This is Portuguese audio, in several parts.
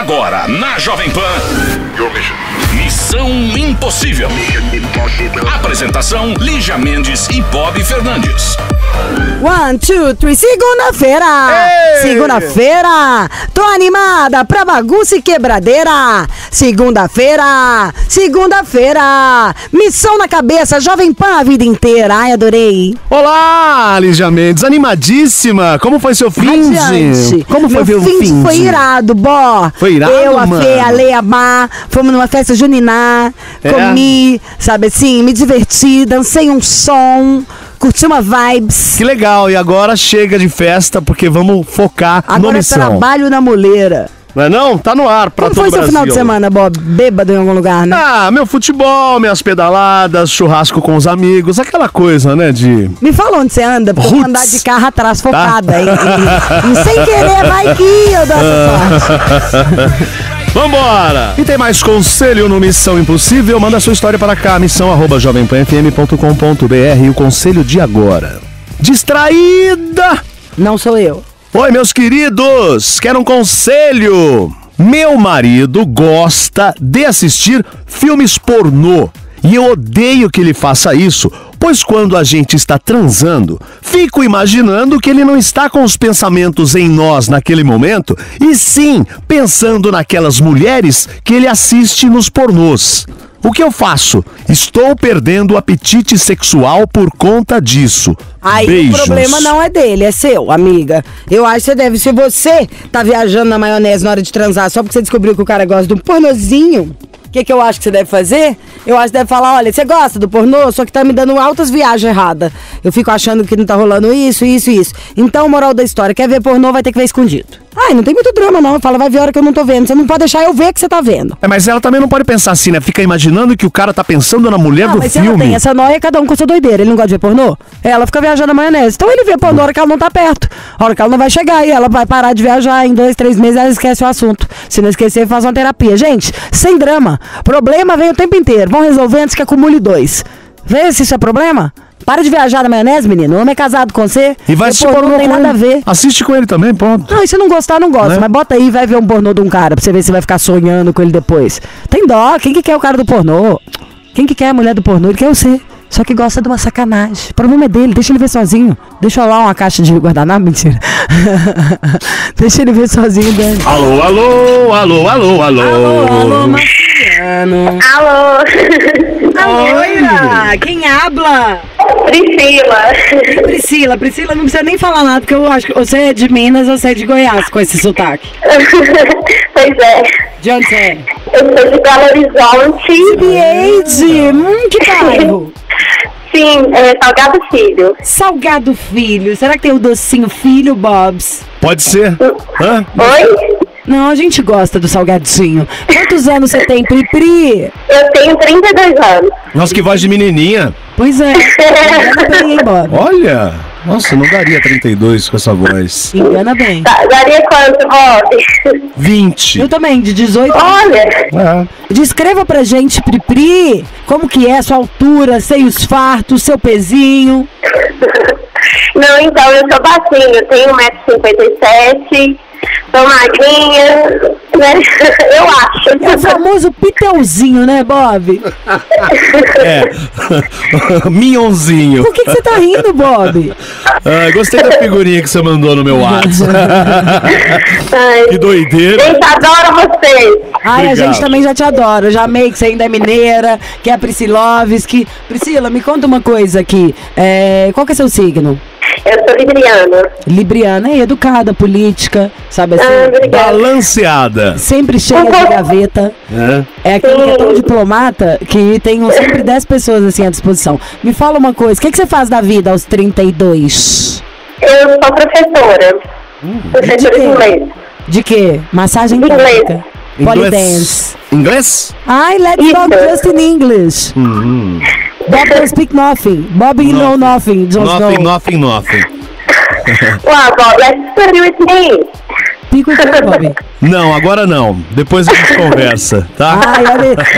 Agora, na Jovem Pan, Missão Impossível. Apresentação, Lígia Mendes e Bob Fernandes. 1, 2, 3, segunda-feira! Segunda-feira! Tô animada pra bagunça e quebradeira! Segunda-feira! Segunda-feira! Missão na cabeça, Jovem Pan a vida inteira! Ai, adorei! Olá, Lígia Mendes, animadíssima! Como foi seu fim? Como foi meu fim? Foi irado, bó! Foi irado, eu, a Fê, a Leia Mar, fomos numa festa juniná, comi, sabe assim, me diverti, dancei um som... Curti uma vibes. Que legal, e agora chega de festa, porque vamos focar agora no missão. Agora é trabalho na moleira. Não é não? Tá no ar pra todo o Brasil. Como foi seu final de semana, Bob? Bêbado em algum lugar, né? Ah, meu futebol, minhas pedaladas, churrasco com os amigos, aquela coisa, né, de... Me fala onde você anda, porque eu andar de carro atrás focada. Tá? E sem querer, vai que eu dou essa sorte. Vambora! E tem mais conselho no Missão Impossível? Manda sua história para cá, missão@jovempanfm.com.br. E o conselho de agora. Distraída! Não sou eu. Oi, meus queridos! Quero um conselho! Meu marido gosta de assistir filmes pornô. E eu odeio que ele faça isso, pois quando a gente está transando, fico imaginando que ele não está com os pensamentos em nós naquele momento, e sim pensando naquelas mulheres que ele assiste nos pornôs. O que eu faço? Estou perdendo o apetite sexual por conta disso. Aí beijos. O problema não é dele, é seu, amiga. Eu acho que você deve, se você tá viajando na maionese na hora de transar só porque você descobriu que o cara gosta de um pornozinho... O que eu acho que você deve fazer? Eu acho que deve falar, olha, você gosta do pornô, só que tá me dando altas viagens erradas. Eu fico achando que não tá rolando isso. Então, moral da história, quer ver pornô, vai ter que ver escondido. Ai, não tem muito drama, não. Fala, vai ver a hora que eu não tô vendo. Você não pode deixar eu ver que você tá vendo. É, mas ela também não pode pensar assim, né? Fica imaginando que o cara tá pensando na mulher do filme. Mas ela tem essa nóia, cada um com sua doideira. Ele não gosta de ver pornô? Ela fica viajando na maionese. Então ele vê pornô na hora que ela não tá perto. A hora que ela não vai chegar e ela vai parar de viajar. Em 2, 3 meses ela esquece o assunto. Se não esquecer, faz uma terapia. Gente, sem drama. Problema vem o tempo inteiro. Vão resolver antes que acumule 2. Vê se isso é problema. Para de viajar na maionese, menino. O homem é casado com você. E vai assistir pornô, não tem nada a ver. Assiste com ele também, pronto. Não, e se não gostar, não gosta. Né? Mas bota aí e vai ver um pornô de um cara pra você ver se vai ficar sonhando com ele depois. Tem dó. Quem que quer o cara do pornô? Quem que quer a mulher do pornô? Ele quer você. Só que gosta de uma sacanagem. O problema é dele. Deixa ele ver sozinho. Deixa lá uma caixa de guardanapo. Mentira. Deixa ele ver sozinho, Dani. Alô, alô, alô, alô, alô. Alô, alô, Marciano. Alô. Olha, quem habla? Priscila. Priscila, não precisa nem falar nada, porque eu acho que você é de Minas ou você é de Goiás com esse sotaque. Pois é. De onde você é? Eu sou de Galarizuola. Que bairro? Sim, é Salgado Filho. Salgado Filho. Será que tem o docinho Filho, Bobs? Pode ser. Hã? Oi? Não, a gente gosta do salgadinho. Quantos anos você tem, Pri? Eu tenho 32 anos. Nossa, que voz de menininha. Pois é. Olha, nossa, não daria 32 com essa voz. Engana bem. Daria quanto, Bob? 20. Eu também, de 18 anos. Olha. É. Descreva pra gente, Pri, como que é a sua altura, seios fartos, seu pezinho. Não, então, eu sou baixinha, eu tenho 1,57 m. Tô magrinha, né? Eu acho. É o famoso pitãozinho, né, Bob? É. Minhãozinho. Por que você tá rindo, Bob? Ah, gostei da figurinha que você mandou no meu WhatsApp. Que doideira. Gente, adoro vocês. Ai, obrigado. A gente também já te adora. Já amei que você ainda é mineira, que é a Priscilovski. Priscila, me conta uma coisa aqui. Qual que é seu signo? Eu sou libriana. Libriana é educada, política, sabe assim? Balanceada. Sempre cheia de gaveta. É aquele que é tão diplomata que tem sempre 10 pessoas assim à disposição. Me fala uma coisa, o que você faz da vida aos 32? Eu sou professora. Professora de inglês. De quê? Massagem tântrica. Polydance. Inglês? Ai, let's talk just in English. Bob don't speak nothing. Bob you know nothing. Just nothing. Wow, Bob, let's study with me. Speak with me, Bob. Não, agora não. Depois a gente conversa, tá? Ai,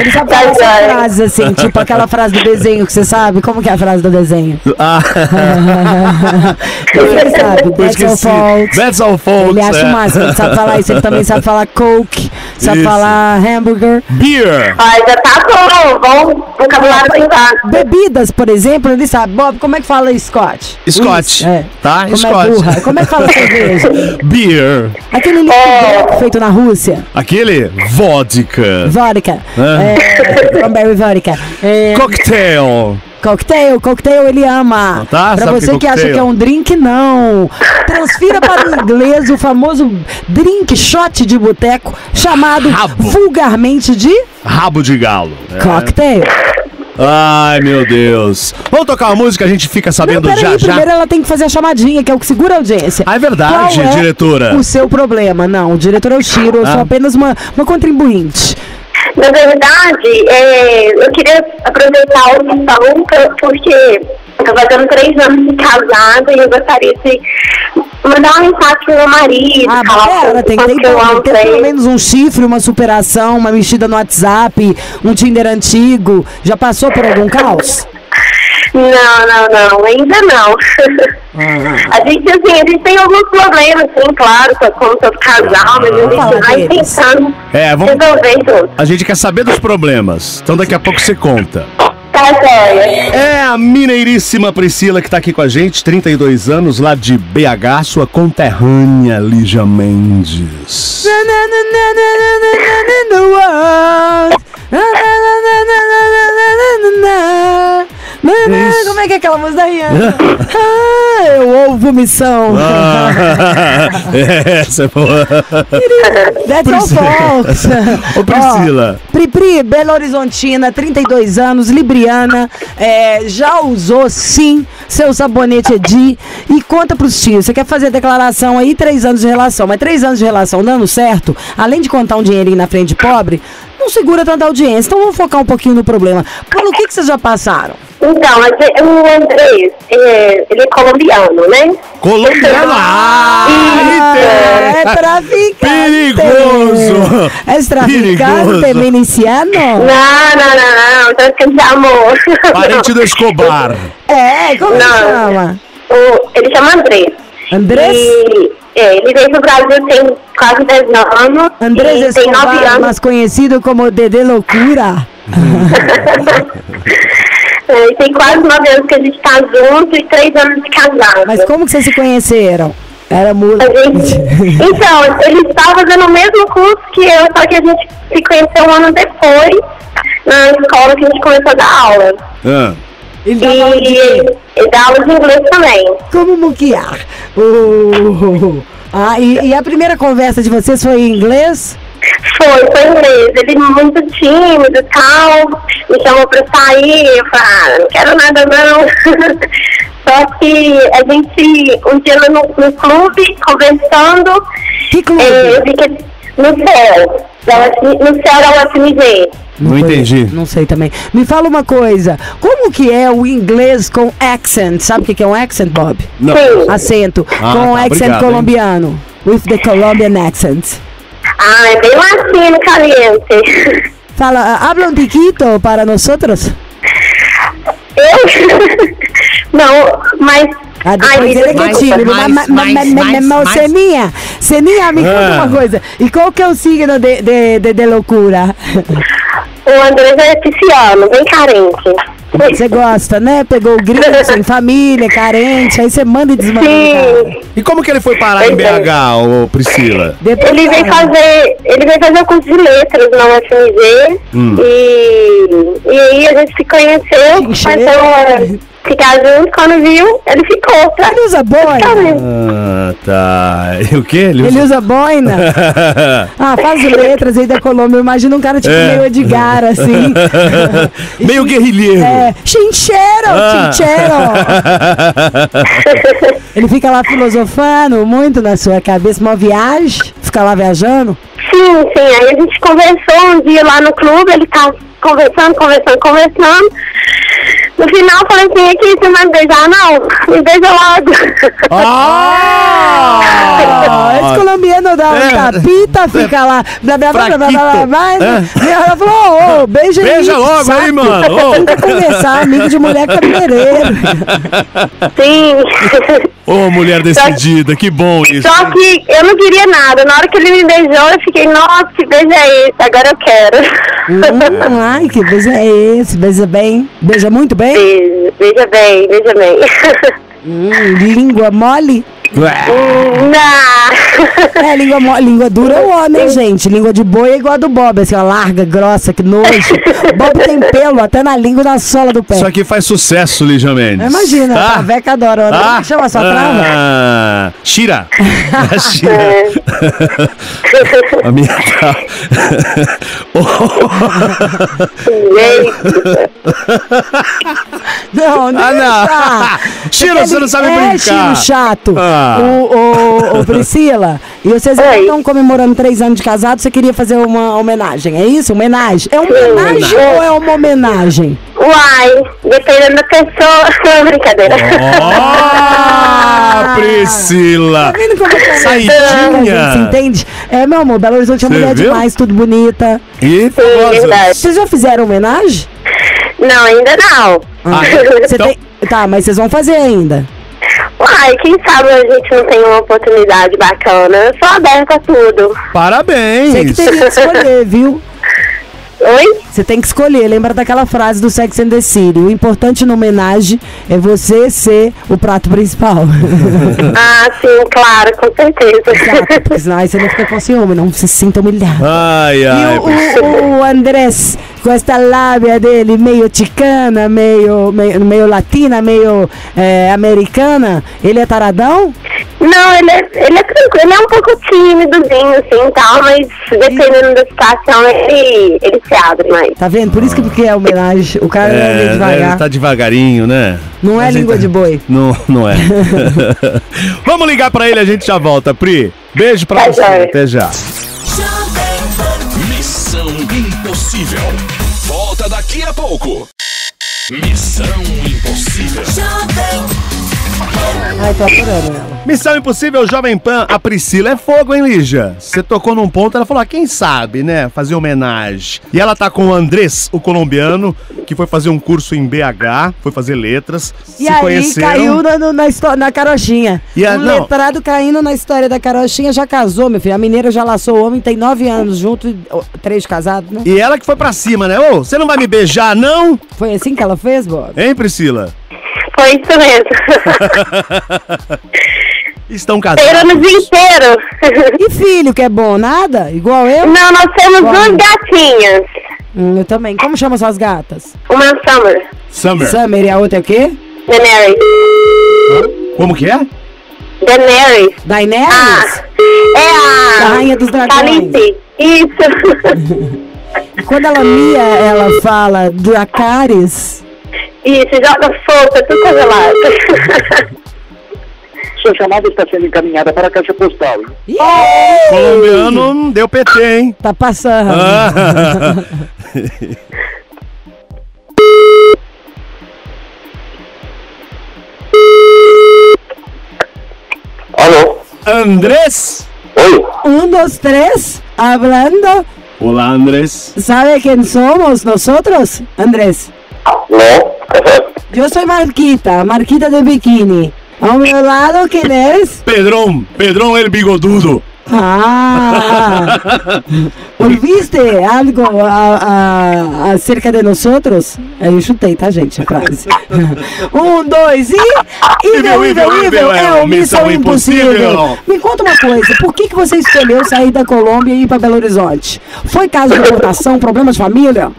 ele já fala frases assim, tipo aquela frase do desenho que você sabe. Como que é a frase do desenho? Ah. Ele sabe, that's all folks. That's all folks. Ele acha o máximo, ele sabe falar isso. Ele também sabe falar coke, sabe isso. Falar hambúrguer. Beer. Ai, já tá bom vocabulário tentar. Bebidas, por exemplo, ele sabe. Bob, como é que fala Scott? Scott, é. Tá? Como Scott. É burra. Como é que fala cerveja? Beer. Aquele líquido feito na Rússia. Aquele? Vodka. Vodka. É. Cranberry vodka. É. Cocktail. Cocktail ele ama. Tá, pra você que acha que é um drink, não. Transfira para o inglês o famoso drink shot de boteco, chamado vulgarmente de... rabo de galo. É. Cocktail. Ai, meu Deus. Vamos tocar uma música, a gente fica sabendo já já. Primeiro ela tem que fazer a chamadinha, que é o que segura a audiência. Ah, é verdade, qual é diretora. O seu problema, não. O diretor é o Chiro, eu sou apenas uma contribuinte. Na verdade, eu queria aproveitar o salão porque eu tô fazendo 3 anos de casada e eu gostaria de mandar um mensagem pro meu marido. Ah, cara, tem que ter pelo menos um chifre, uma superação, uma mexida no WhatsApp, um Tinder antigo. Já passou por algum caos? Não, ainda não. A gente tem alguns problemas, sim, claro, com todo casal, mas a gente vai tentando resolver tudo. A gente quer saber dos problemas, então daqui a pouco você conta. Tá, sério. É a mineiríssima Priscila que tá aqui com a gente, 32 anos, lá de BH, sua conterrânea Lígia Mendes. Como é que é aquela música da Rihanna? Ah, eu ouvo missão. Essa é boa. That's all folks. Ô Priscila. Oh, Pri, Belo Horizontina, 32 anos, libriana, já usou sim seu sabonete Edi e conta pros tios. Você quer fazer declaração aí, 3 anos de relação, mas 3 anos de relação dando certo, além de contar um dinheirinho na frente de pobre, não segura tanta audiência. Então vamos focar um pouquinho no problema. Pelo que vocês já passaram? Então, o Andrés, ele é colombiano, né? Colombiano? Ah! É traficante! Perigoso! É traficante, veneciano? Não, traficante de amor. Parente do Escobar. Como ele chama? Ele chama Andrés. Andrés? Ele veio pro Brasil tem quase 10 anos. Andrés Escobar, mas conhecido como Dede Loucura. Tem quase 9 anos que a gente tá junto e 3 anos de casado. Mas como que vocês se conheceram? Era muito... Então, ele estava fazendo o mesmo curso que eu, só que a gente se conheceu 1 ano depois, na escola que a gente começou a dar aula. Ele dá aula de inglês também. Como muquear? E a primeira conversa de vocês foi em inglês? Foi inglês, ele muito tímido e tal, me chamou pra sair, eu falei, não quero nada não. Só que a gente, um dia lá no clube, conversando, que clube? Eu vi que no céu da UFMG. Não entendi. Não sei também. Me fala uma coisa, como que é o inglês com accent? Sabe o que é um accent, Bob? Não. Sim. Acento, com accent obrigado, colombiano, hein? With the Colombian accent. Ah, é bem latinho, caliente. Fala, habla um tiquito para nós? Eu? Não, mas... Ah, depois ele é tímido. Mas Seninha, me conta uma coisa. E qual que é o signo de loucura? O Andrés é pisciano, bem carente. Você gosta, né? Pegou o gringo, sem família, carente, aí você manda e desmanda. Sim. E como que ele foi parar em BH, Priscila? Ele veio fazer o curso de letras na UFMG e aí a gente se conheceu, ficar junto, quando viu, ele ficou. Tá? Ele usa boina? E o que? Ele usa boina? Faz letras aí da Colômbia. Eu imagino um cara tipo meio Edgar, assim. Meio guerrilheiro. Chinchero. Ele fica lá filosofando muito na sua cabeça, uma viagem, fica lá viajando? Sim. Aí a gente conversou um dia lá no clube, ele tá conversando. No final eu falei assim, aqui, você vai me beijar? Não, me beija logo. Ah! Esse colombiano dá um tapita, fica lá, blá blá blá, mas minha hora falou, beija logo saco. Aí, mano. Tem que conversar, amigo de mulher cabeleireiro. Sim. Ô, mulher decidida, que bom isso. Só que eu não queria nada. Na hora que ele me beijou, eu fiquei, nossa, que beijo é esse? Agora eu quero. Ai, que beijo é esse? Beija bem? Beija muito bem? Beija bem, beija bem. Língua mole? Não. É, língua dura é o homem, gente. Língua de boi é igual a do Bob, assim, ó, larga, grossa, que nojo. Bob tem pelo até na língua e na sola do pé. Isso aqui faz sucesso, Lígia Mendes. Imagina, a Veca adora. Como chama a sua trava? Shira. A minha trava. Não, não. Shira, você não sabe brincar. É, Shiro chato. Ô, Priscila, e vocês estão comemorando 3 anos de casado, você queria fazer uma homenagem, é isso? Homenagem? É uma homenagem ou é uma homenagem? Uai, dependendo da pessoa, brincadeira. Ah, Priscila! Tá vendo como é saidinha? Você entende? É, meu amor, Belo Horizonte é mulher demais, tudo bonita. E famosa. Vocês já fizeram homenagem? Não, ainda não. Tá, mas vocês vão fazer ainda? Uai, quem sabe a gente não tem uma oportunidade bacana. Eu sou aberta a tudo. Parabéns! Você que tem que escolher, viu? Oi? Você tem que escolher. Lembra daquela frase do Sex and the City. O importante na homenagem é você ser o prato principal. Ah, sim, claro, com certeza. Exato, porque senão aí você não fica com ciúme, não se sinta humilhado. Ai, ai. E o Andrés, com esta lábia dele meio ticana, meio latina, meio americana, ele é taradão? Não, ele é tranquilo, ele é um pouco tímidozinho, assim, tal, mas dependendo da situação, ele se abre mais. Tá vendo? Por isso que é homenagem, o cara é meio devagar. Ele tá devagarinho, né? Não é língua de boi. Não é. Vamos ligar pra ele, a gente já volta, Pri. Beijo pra você, até já. Missão Impossível. Volta daqui a pouco. Missão Impossível. Ai, tô adorando ela. Missão Impossível, Jovem Pan. A Priscila é fogo, hein, Lígia? Você tocou num ponto, ela falou, quem sabe, né? Fazer homenagem. E ela tá com o Andrés, o colombiano, que foi fazer um curso em BH, foi fazer letras. E se aí conheceram. Caiu na carochinha. E letrado caindo na história da carochinha, já casou, meu filho. A mineira já laçou o homem, tem 9 anos junto, 3 casados, né? E ela que foi pra cima, né? Ô, você não vai me beijar, não? Foi assim que ela fez, Bob? Hein, Priscila? Foi isso mesmo. Estão casados. Esperamos inteiro. E filho, que é bom, nada? Igual eu? Não, nós temos 2 gatinhas. Eu também. Como chamam suas gatas? Uma é Summer. Summer. E a outra é o quê? Daenerys. Como que é? Daenerys. Daenerys? É a rainha dos dragões. Calice. Isso. Quando ela mia, ela fala Dracarys. Isso, joga solta, tudo congelado. Sua chamada está sendo encaminhada para a caixa postal. O colombiano deu PT, hein? Tá passando. Alô? Andrés? Oi? 1, 2, 3, hablando. Olá, Andrés. Sabe quem somos nosotros, Andrés? Não. Eu sou Marquita de biquíni. Ao meu lado, quem é? Pedrão el bigodudo. Ouviste algo acerca de nós? Eu chutei, tá, gente, a frase. 1, 2 e... Ivel é o Missão Impossível. Me conta uma coisa, por que você escolheu sair da Colômbia e ir pra Belo Horizonte? Foi caso de votação, problema de família?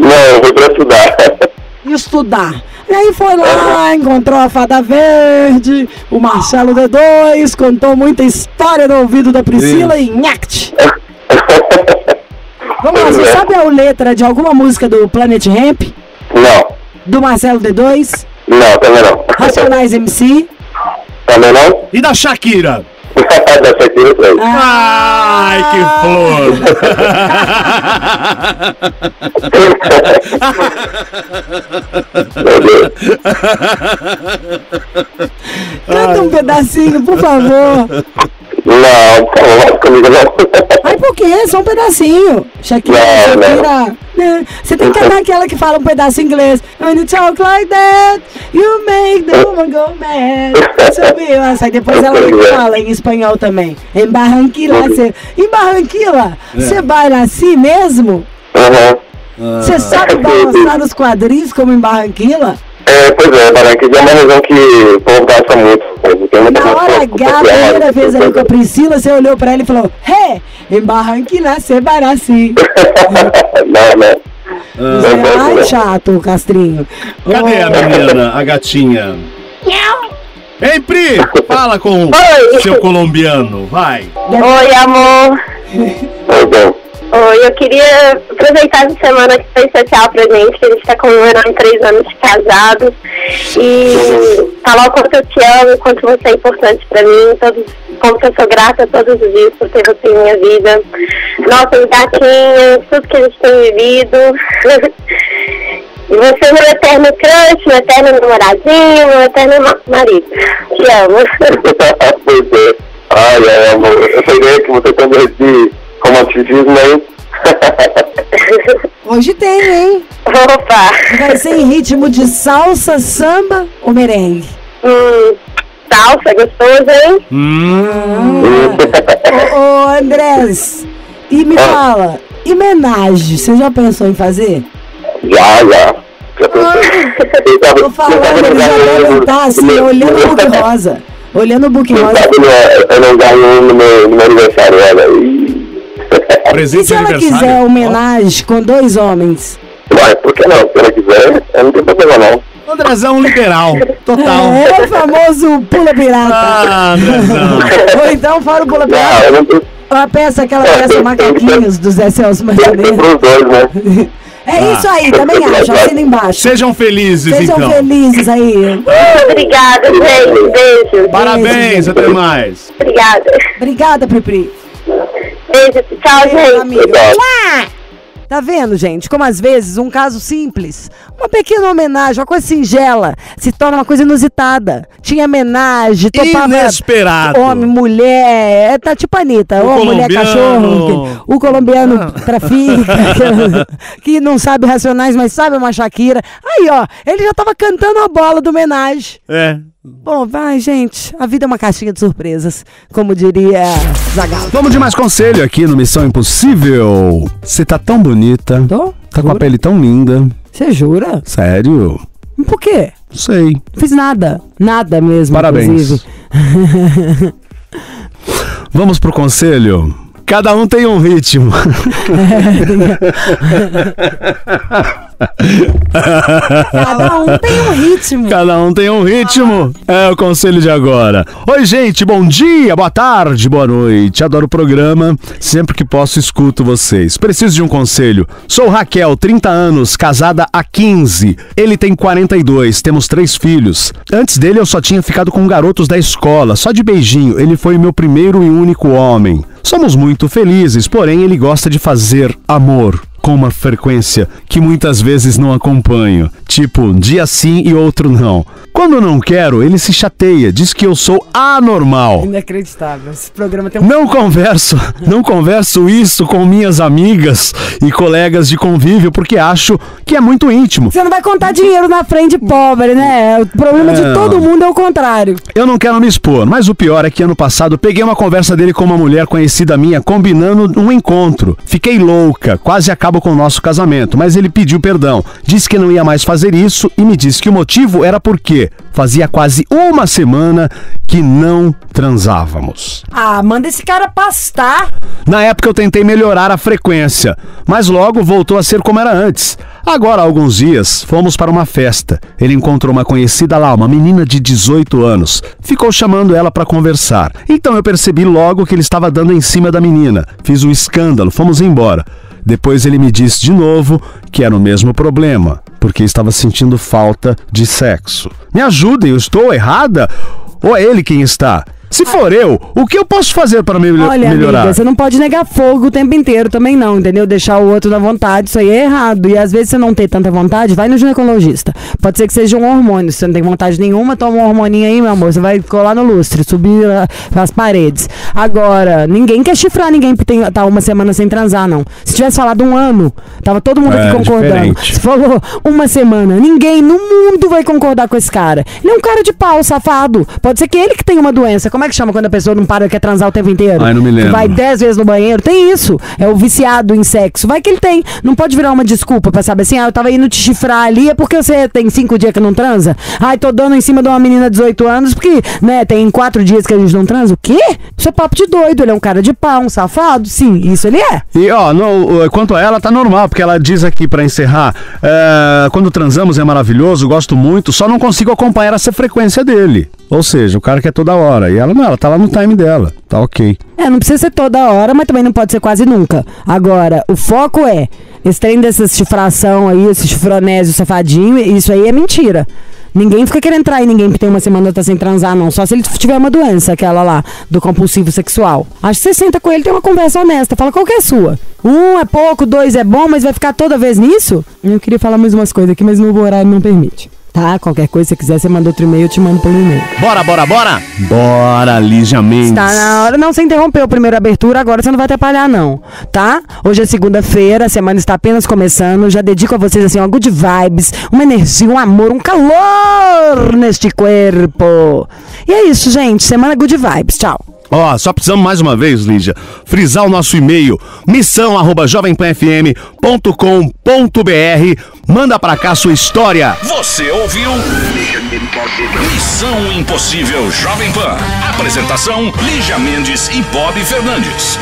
Não, foi pra estudar. E aí foi lá, encontrou a Fada Verde, o Marcelo D2, contou muita história no ouvido da Priscila e nhact. Vamos lá, você sabe a letra de alguma música do Planet Hemp? Não. Do Marcelo D2? Não, também não. Racionais MC? Também não. E da Shakira? Ai, que flor! Canta um pedacinho, por favor. Não, por favor, comigo não. Ai, por quê? Só um pedacinho. Shakira, Shakira. Você tem que cantar aquela que fala um pedaço em inglês. When you talk like that, you make the woman go mad. Aí depois ela fala em espanhol também. Em Barranquilla, você baila assim mesmo? Você sabe balançar os quadris como em Barranquilla? É, pois é, Barranquilla é uma região que o povo dança muito. Na hora H, a primeira vez ali com a Priscila, você olhou pra ela e falou: "Hey, em Barranquilla se para assim." Não, né? Ai, chato, Castrinho. Cadê a menina, a gatinha? Não. Ei, Pri, fala com o seu colombiano, vai. Oi, amor. Oi, eu queria aproveitar essa semana que foi especial pra gente, que a gente tá comemorando 3 anos de casados, e falar o quanto eu te amo, o quanto você é importante pra mim, como eu sou grata todos os dias por ter você em minha vida. Nossas gatinhas, tudo que a gente tem vivido. Você é meu eterno crush, meu eterno namoradinho, meu eterno marido. Te amo. Olha, amor, eu sei que você tem esse romanticismo aí. Hoje tem, hein? Opa! Vai ser em ritmo de salsa, samba ou merengue? Salsa, gostoso, hein? Ô, Andrés, e me fala, e homenagem, você já pensou em fazer? Já pensei. Tô falando, ele já deve estar assim, olhando o Book Rosa. Olhando o Book Rosa. Eu não ganho no meu aniversário, olha aí. Presente se ela quiser homenagem com 2 homens. Ué, por que não? Se ela quiser, eu não tenho problema não. Andrezão liberal, total. É o famoso pula pirata. Ah, não. Ou então fala o pula pirata. A peça, aquela peça Macaquinhos do Zé Celso Martínez. É isso aí, também acho, assina embaixo. Sejam felizes, então. Sejam felizes aí. Obrigada, gente. Beijo. Parabéns, até mais. Obrigada. Obrigada, Pripri. Tchau, gente. Tá vendo, gente? Como às vezes um caso simples, uma pequena homenagem, uma coisa singela, se torna uma coisa inusitada. Tinha homenagem, topava. Inesperado. Homem, mulher, tá tipo Anitta. Homem, mulher, cachorro. O colombiano trafica, que não sabe Racionais, mas sabe uma Shakira. Aí, ó, ele já tava cantando a bola do homenagem. É. Bom, vai, gente. A vida é uma caixinha de surpresas, como diria Zagalta. Vamos de mais conselho aqui no Missão Impossível. Você tá tão bonita. Tô? Tá com a pele tão linda. Você jura? Sério? Por quê? Não sei. Não fiz nada. Nada mesmo, parabéns, inclusive. Vamos pro conselho. Cada um tem um ritmo. Cada um tem um ritmo. Cada um tem um ritmo. É o conselho de agora. Oi, gente, bom dia, boa tarde, boa noite. Adoro o programa. Sempre que posso, escuto vocês. Preciso de um conselho. Sou Raquel, 30 anos, casada há 15. Ele tem 42, temos 3 filhos. Antes dele, eu só tinha ficado com garotos da escola, só de beijinho. Ele foi meu primeiro e único homem. Somos muito felizes, porém ele gosta de fazer amor com uma frequência que muitas vezes não acompanho. Tipo, um dia sim e outro não. Quando não quero, ele se chateia, diz que eu sou anormal. Inacreditável, esse programa tem um... Não converso isso com minhas amigas e colegas de convívio, porque acho que é muito íntimo. Você não vai contar dinheiro na frente pobre, né? O problema de todo mundo é o contrário. Eu não quero me expor, mas o pior é que ano passado peguei uma conversa dele com uma mulher conhecida minha, combinando um encontro. Fiquei louca, quase acabou com o nosso casamento, mas ele pediu perdão, disse que não ia mais fazer isso e me disse que o motivo era porque fazia quase 1 semana que não transávamos. Ah, manda esse cara pastar. Na época eu tentei melhorar a frequência, mas logo voltou a ser como era antes. Agora, há alguns dias, fomos para uma festa. Ele encontrou uma conhecida lá, uma menina de 18 anos. Ficou chamando ela para conversar. Então eu percebi logo que ele estava dando em cima da menina. Fiz um escândalo, fomos embora. Depois ele me disse de novo que era o mesmo problema, porque estava sentindo falta de sexo. Me ajudem, eu estou errada? Ou é ele quem está? Se for eu, o que eu posso fazer para melhorar? Amiga, você não pode negar fogo o tempo inteiro também não, entendeu? Deixar o outro na vontade, isso aí é errado. E às vezes você não tem tanta vontade, vai no ginecologista. Pode ser que seja um hormônio. Se você não tem vontade nenhuma, toma um hormoninho aí, meu amor. Você vai colar no lustre, subir as paredes. Agora, ninguém quer chifrar ninguém que tá uma semana sem transar, não. Se tivesse falado um ano, tava todo mundo aqui concordando. Diferente. Você falou uma semana. Ninguém no mundo vai concordar com esse cara. Ele é um cara de pau, safado. Pode ser que ele que tenha uma doença. Como é que chama quando a pessoa não para e quer transar o tempo inteiro? Ai, não me lembro. Vai 10 vezes no banheiro, tem isso. É o viciado em sexo. Vai que ele tem. Não pode virar uma desculpa pra saber assim, ah, eu tava indo te chifrar ali, é porque você tem 5 dias que não transa? Ai, tô dando em cima de uma menina de 18 anos porque, né, tem 4 dias que a gente não transa? O quê? Isso é papo de doido. Ele é um cara de pau, um safado. Sim, isso ele é. E, ó, no, quanto a ela, tá normal, porque ela diz aqui pra encerrar, quando transamos é maravilhoso, gosto muito, só não consigo acompanhar essa frequência dele. Ou seja, o cara quer toda hora. E ela não, ela tá lá no time dela. Tá ok. É, não precisa ser toda hora, mas também não pode ser quase nunca. Agora, o foco é esse trem dessa chifração aí, esse chifronésio safadinho, isso aí é mentira. Ninguém fica querendo trair ninguém que tem uma semana tá sem transar, não. Só se ele tiver uma doença, aquela lá, do compulsivo sexual. Acho que você senta com ele, tem uma conversa honesta. Fala, qual que é a sua? 1 é pouco, 2 é bom, mas vai ficar toda vez nisso? Eu queria falar mais umas coisas aqui, mas meu horário não permite. Tá, qualquer coisa, se quiser, você manda outro e-mail, eu te mando pelo e-mail. Bora, bora, bora! Bora, Lígia Mendes. Tá na hora, não, você interrompeu a primeira abertura, agora você não vai atrapalhar, não, tá? Hoje é segunda-feira, a semana está apenas começando, já dedico a vocês, assim, uma good vibes, uma energia, um amor, um calor neste corpo. E é isso, gente, semana good vibes, tchau. Ó, só precisamos mais uma vez, Lígia, frisar o nosso e-mail, missão@jovempanfm.com.br. Manda pra cá sua história. Você ouviu? Missão Impossível Jovem Pan. Apresentação, Lígia Mendes e Bob Fernandes.